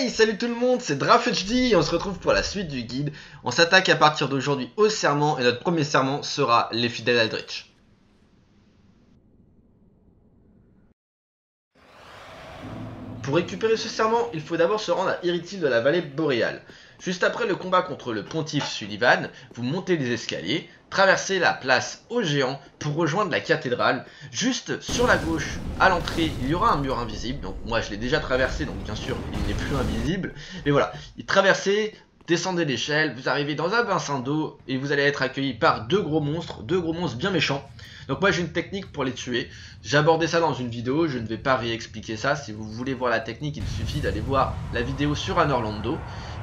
Hey, salut tout le monde, c'est DraphHD et on se retrouve pour la suite du guide. On s'attaque à partir d'aujourd'hui au serment et notre premier serment sera les fidèles Aldrich. Pour récupérer ce serment, il faut d'abord se rendre à Irithil de la vallée boréale. Juste après le combat contre le pontife Sulyvahn, vous montez les escaliers, traversez la place aux géants pour rejoindre la cathédrale. Juste sur la gauche, à l'entrée, il y aura un mur invisible. Donc moi je l'ai déjà traversé, donc bien sûr il n'est plus invisible. Mais voilà, traversez, descendez l'échelle, vous arrivez dans un bassin d'eau et vous allez être accueilli par deux gros monstres bien méchants. Donc moi j'ai une technique pour les tuer, j'abordais ça dans une vidéo, je ne vais pas réexpliquer ça. Si vous voulez voir la technique, il suffit d'aller voir la vidéo sur Anor Londo.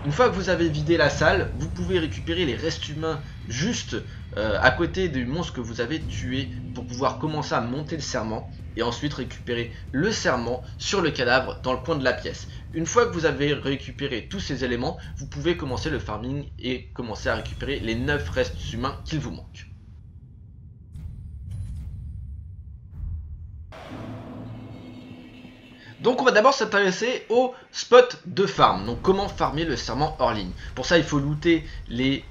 Une fois que vous avez vidé la salle, vous pouvez récupérer les restes humains juste à côté du monstre que vous avez tué pour pouvoir commencer à monter le serment et ensuite récupérer le serment sur le cadavre dans le coin de la pièce. Une fois que vous avez récupéré tous ces éléments, vous pouvez commencer le farming et commencer à récupérer les 9 restes humains qu'il vous manque. Donc on va d'abord s'intéresser au spot de farm, donc comment farmer le serment hors ligne. Pour ça il faut looter les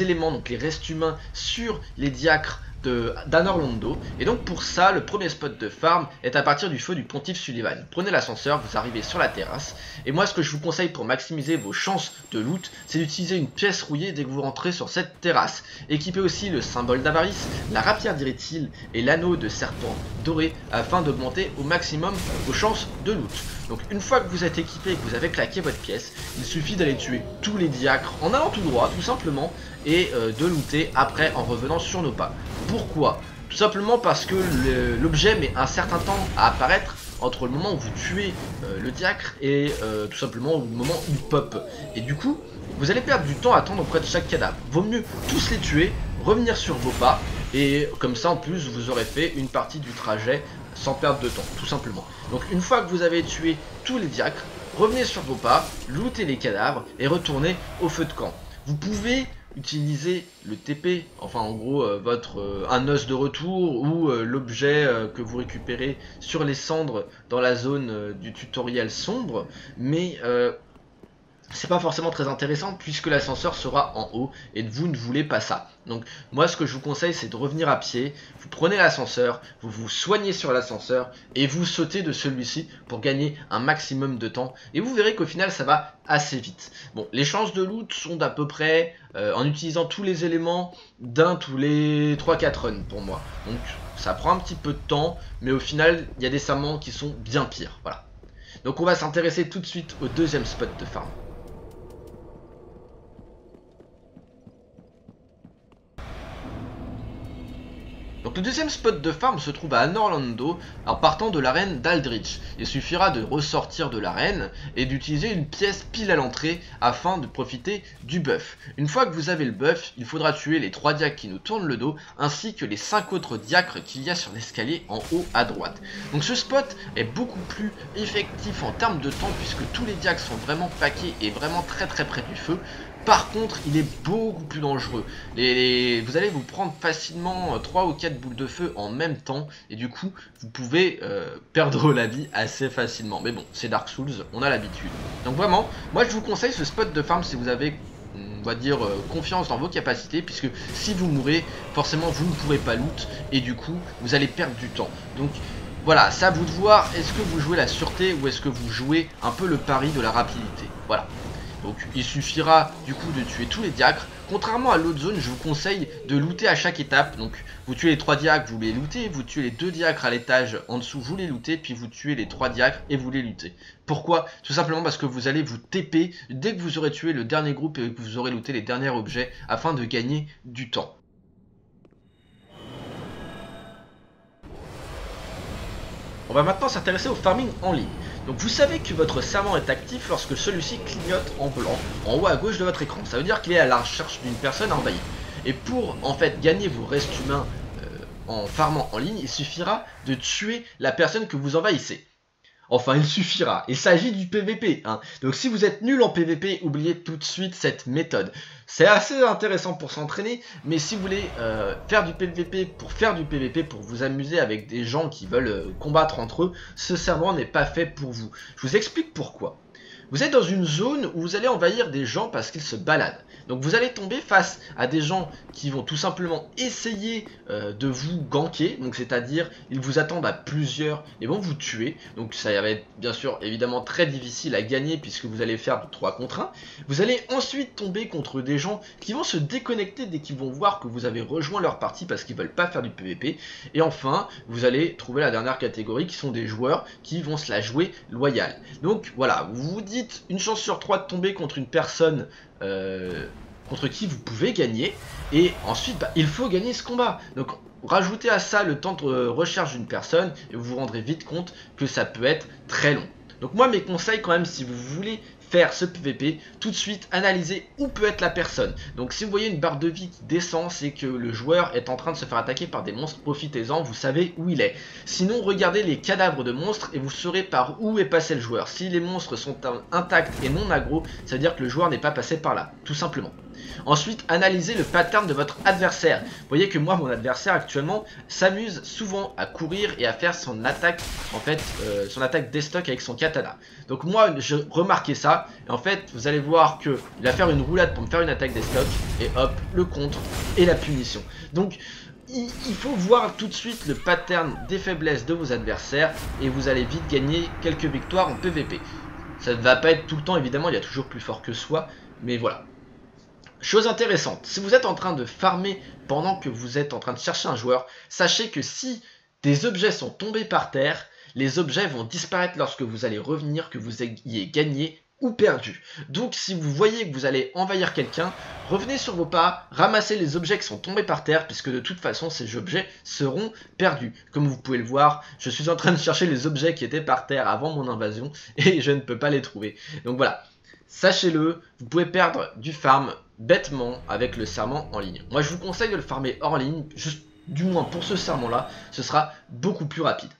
éléments, donc les restes humains sur les diacres d'Anor Londo. Et donc pour ça le premier spot de farm est à partir du feu du pontife Sulyvahn. Prenez l'ascenseur, vous arrivez sur la terrasse. Et moi ce que je vous conseille pour maximiser vos chances de loot, c'est d'utiliser une pièce rouillée dès que vous rentrez sur cette terrasse. Équipez aussi le symbole d'avarice, la rapière d'Irithil et l'anneau de serpent doré afin d'augmenter au maximum vos chances de loot. Donc une fois que vous êtes équipé et que vous avez claqué votre pièce, il suffit d'aller tuer tous les diacres en allant tout droit tout simplement et de looter après en revenant sur nos pas. Pourquoi? Tout simplement parce que l'objet met un certain temps à apparaître entre le moment où vous tuez le diacre et tout simplement le moment où il pop. Et du coup, vous allez perdre du temps à attendre auprès de chaque cadavre. Vaut mieux tous les tuer, revenir sur vos pas et comme ça en plus vous aurez fait une partie du trajet sans perdre de temps, tout simplement. Donc une fois que vous avez tué tous les diacres, revenez sur vos pas, lootez les cadavres et retournez au feu de camp. Vous pouvez utiliser le TP, enfin en gros un os de retour ou l'objet que vous récupérez sur les cendres dans la zone du tutoriel sombre, mais c'est pas forcément très intéressant puisque l'ascenseur sera en haut et vous ne voulez pas ça. Donc moi ce que je vous conseille c'est de revenir à pied, vous prenez l'ascenseur, vous vous soignez sur l'ascenseur et vous sautez de celui-ci pour gagner un maximum de temps et vous verrez qu'au final ça va assez vite. Bon, les chances de loot sont d'à peu près, en utilisant tous les éléments, d'un tous les 3-4 runs pour moi. Donc ça prend un petit peu de temps mais au final il y a des serments qui sont bien pires, voilà. Donc on va s'intéresser tout de suite au deuxième spot de farm. Donc le deuxième spot de farm se trouve à Anor Londo en partant de l'arène d'Aldrich. Il suffira de ressortir de l'arène et d'utiliser une pièce pile à l'entrée afin de profiter du buff. Une fois que vous avez le buff, il faudra tuer les 3 diacres qui nous tournent le dos ainsi que les 5 autres diacres qu'il y a sur l'escalier en haut à droite. Donc ce spot est beaucoup plus effectif en termes de temps puisque tous les diacres sont vraiment paqués et vraiment très près du feu. Par contre, il est beaucoup plus dangereux. Vous allez vous prendre facilement 3 ou 4 boules de feu en même temps. Et du coup, vous pouvez perdre la vie assez facilement. Mais bon, c'est Dark Souls, on a l'habitude. Donc vraiment, moi je vous conseille ce spot de farm si vous avez, on va dire, confiance dans vos capacités. Puisque si vous mourrez, forcément vous ne pourrez pas loot. Et du coup, vous allez perdre du temps. Donc voilà, c'est à vous de voir. Est-ce que vous jouez la sûreté ou est-ce que vous jouez un peu le pari de la rapidité? Voilà. Donc il suffira du coup de tuer tous les diacres. Contrairement à l'autre zone, je vous conseille de looter à chaque étape. Donc vous tuez les 3 diacres, vous les lootez, vous tuez les 2 diacres à l'étage en dessous, vous les lootez, puis vous tuez les 3 diacres et vous les lootez. Pourquoi? Tout simplement parce que vous allez vous TP dès que vous aurez tué le dernier groupe et que vous aurez looté les derniers objets afin de gagner du temps. On va maintenant s'intéresser au farming en ligne. Donc vous savez que votre serment est actif lorsque celui-ci clignote en blanc en haut à gauche de votre écran. Ça veut dire qu'il est à la recherche d'une personne à envahir. Et pour en fait gagner vos restes humains en farmant en ligne, il suffira de tuer la personne que vous envahissez. Enfin, il suffira. Il s'agit du PVP, hein. Donc si vous êtes nul en PVP, oubliez tout de suite cette méthode. C'est assez intéressant pour s'entraîner, mais si vous voulez faire du PVP, pour vous amuser avec des gens qui veulent combattre entre eux, ce serment n'est pas fait pour vous. Je vous explique pourquoi. Vous êtes dans une zone où vous allez envahir des gens parce qu'ils se baladent. Donc vous allez tomber face à des gens qui vont tout simplement essayer de vous ganker. Donc c'est-à-dire ils vous attendent à plusieurs et vont vous tuer. Donc ça va être bien sûr évidemment très difficile à gagner puisque vous allez faire du 3 contre 1. Vous allez ensuite tomber contre des gens qui vont se déconnecter dès qu'ils vont voir que vous avez rejoint leur partie parce qu'ils veulent pas faire du PVP. Et enfin vous allez trouver la dernière catégorie qui sont des joueurs qui vont se la jouer loyale. Donc voilà, vous vous dites une chance sur 3 de tomber contre une personne contre qui vous pouvez gagner, et ensuite il faut gagner ce combat. Donc rajoutez à ça le temps de recherche d'une personne et vous vous rendrez vite compte que ça peut être très long. Donc moi mes conseils quand même, si vous voulez faire ce PVP, tout de suite analyser où peut être la personne. Donc si vous voyez une barre de vie qui descend, c'est que le joueur est en train de se faire attaquer par des monstres, profitez-en, vous savez où il est. Sinon regardez les cadavres de monstres et vous saurez par où est passé le joueur. Si les monstres sont intacts et non aggro, ça veut dire que le joueur n'est pas passé par là, tout simplement. Ensuite, analysez le pattern de votre adversaire. Vous voyez que moi, mon adversaire actuellement s'amuse souvent à courir et à faire son attaque, en fait, son attaque d'estoc avec son katana. Donc moi, je remarquais ça. Et en fait, vous allez voir qu'il va faire une roulade pour me faire une attaque d'estoc. Et hop, le contre et la punition. Donc, il faut voir tout de suite le pattern des faiblesses de vos adversaires. Et vous allez vite gagner quelques victoires en PVP. Ça ne va pas être tout le temps, évidemment. Il y a toujours plus fort que soi. Mais voilà. Chose intéressante, si vous êtes en train de farmer pendant que vous êtes en train de chercher un joueur, sachez que si des objets sont tombés par terre, les objets vont disparaître lorsque vous allez revenir, que vous ayez gagné ou perdu. Donc si vous voyez que vous allez envahir quelqu'un, revenez sur vos pas, ramassez les objets qui sont tombés par terre, puisque de toute façon ces objets seront perdus. Comme vous pouvez le voir, je suis en train de chercher les objets qui étaient par terre avant mon invasion et je ne peux pas les trouver. Donc voilà, sachez-le, vous pouvez perdre du farm bêtement avec le serment en ligne. Moi je vous conseille de le farmer hors ligne, juste, du moins pour ce serment là, ce sera beaucoup plus rapide.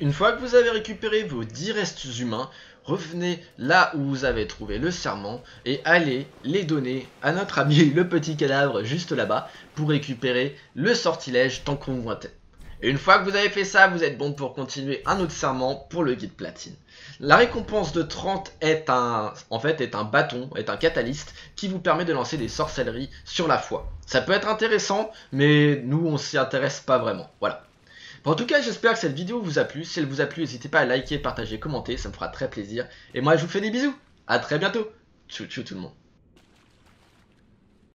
Une fois que vous avez récupéré vos 10 restes humains, revenez là où vous avez trouvé le serment et allez les donner à notre ami le petit cadavre juste là-bas pour récupérer le sortilège tant qu'on voit. Et une fois que vous avez fait ça, vous êtes bon pour continuer un autre serment pour le guide platine. La récompense de 30 est un bâton, est un catalyste qui vous permet de lancer des sorcelleries sur la foi. Ça peut être intéressant, mais nous on s'y intéresse pas vraiment, voilà. Bon, en tout cas, j'espère que cette vidéo vous a plu. Si elle vous a plu, n'hésitez pas à liker, partager, commenter, ça me fera très plaisir. Et moi je vous fais des bisous, à très bientôt. Tchou tchou tout le monde.